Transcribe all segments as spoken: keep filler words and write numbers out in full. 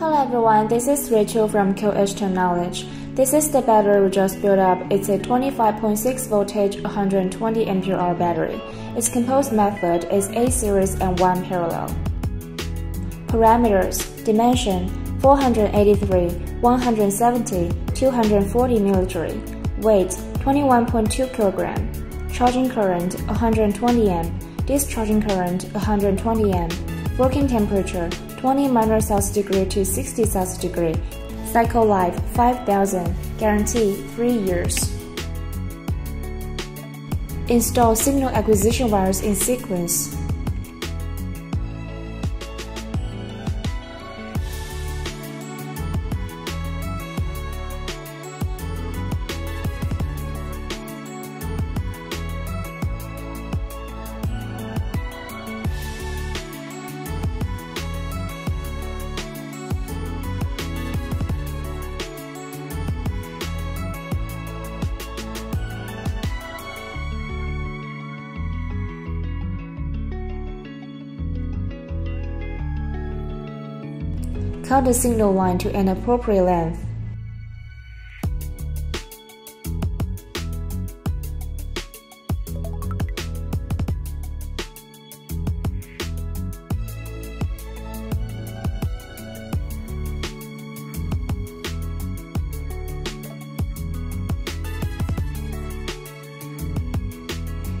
Hello everyone, this is Rachel from Q H Technology. This is the battery we just built up. It's a twenty-five point six voltage, one hundred twenty ampere hour battery. Its composed method is eight series and one parallel. Parameters: dimension four hundred eighty-three, one hundred seventy, two hundred forty military. Weight twenty-one point two kilogram. Charging current one hundred twenty amp. Discharging current one hundred twenty amp. Working temperature twenty minus Celsius degree to sixty Celsius degree. Cycle life five thousand. Guarantee three years. Install signal acquisition wires in sequence. Cut the signal line to an appropriate length.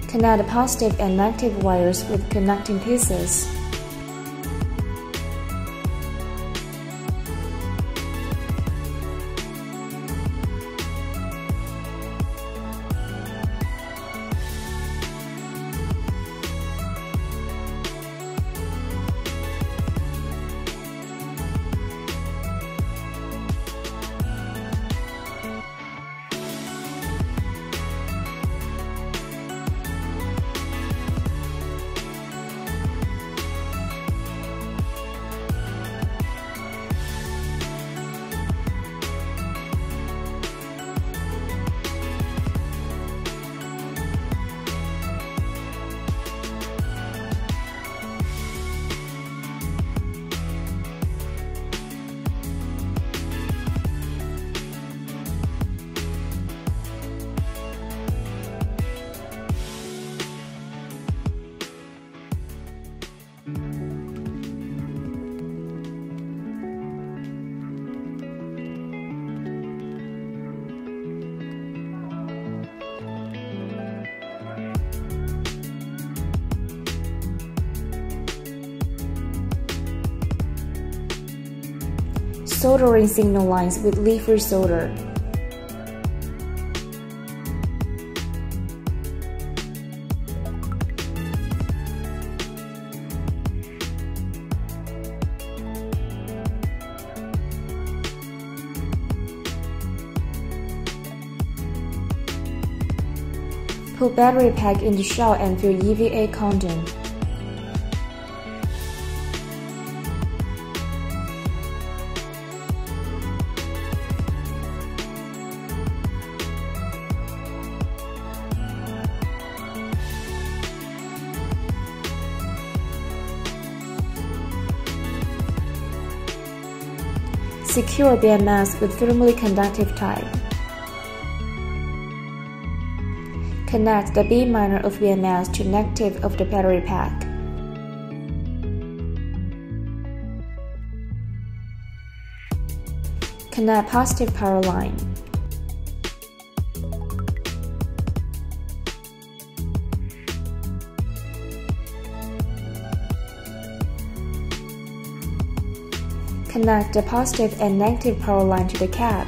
Connect positive and negative wires with connecting pieces. Soldering signal lines with lead-free solder. Put battery pack in the shell and fill E V A content. Secure B M S with thermally conductive tie. Connect the B minor of B M S to negative of the battery pack. Connect positive power line. Connect the positive and negative power line to the cab.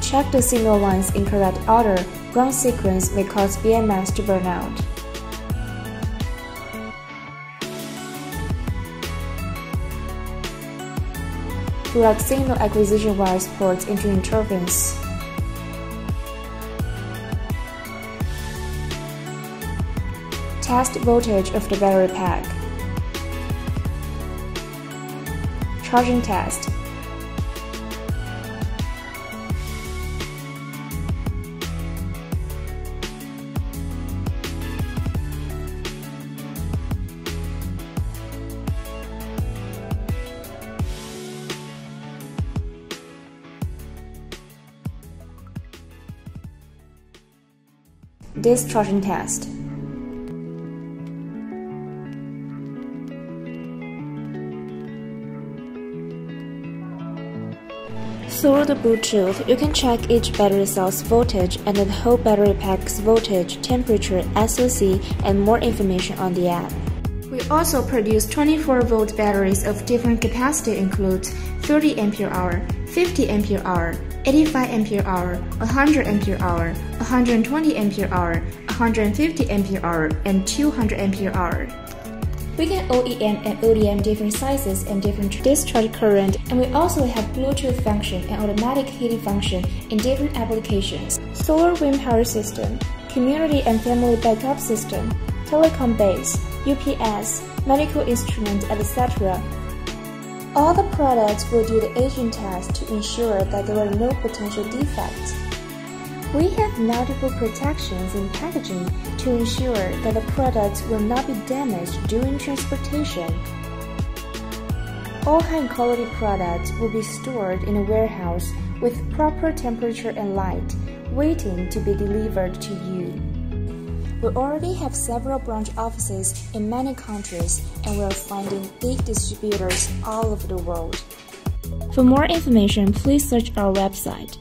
Check the signal lines in correct order. Wrong sequence may cause B M S to burn out. Plug signal acquisition wires ports into interface. Test voltage of the battery pack. Charging test. Discharging test. Through the Bluetooth, you can check each battery cell's voltage and the whole battery pack's voltage, temperature, S O C, and more information on the app. We also produce twenty-four volt batteries of different capacity, includes thirty ampere hour, fifty ampere hour, eighty-five ampere hour, one hundred ampere hour, one hundred twenty ampere hour, one hundred fifty ampere hour, and two hundred ampere hour. We can O E M and O D M different sizes and different discharge current, and we also have Bluetooth function and automatic heating function in different applications. Solar wind power system, community and family backup system, telecom base, U P S, medical instrument, et cetera. All the products will do the aging test to ensure that there are no potential defects. We have multiple protections in packaging to ensure that the products will not be damaged during transportation. All high-quality products will be stored in a warehouse with proper temperature and light, waiting to be delivered to you. We already have several branch offices in many countries, and we are finding big distributors all over the world. For more information, please search our website.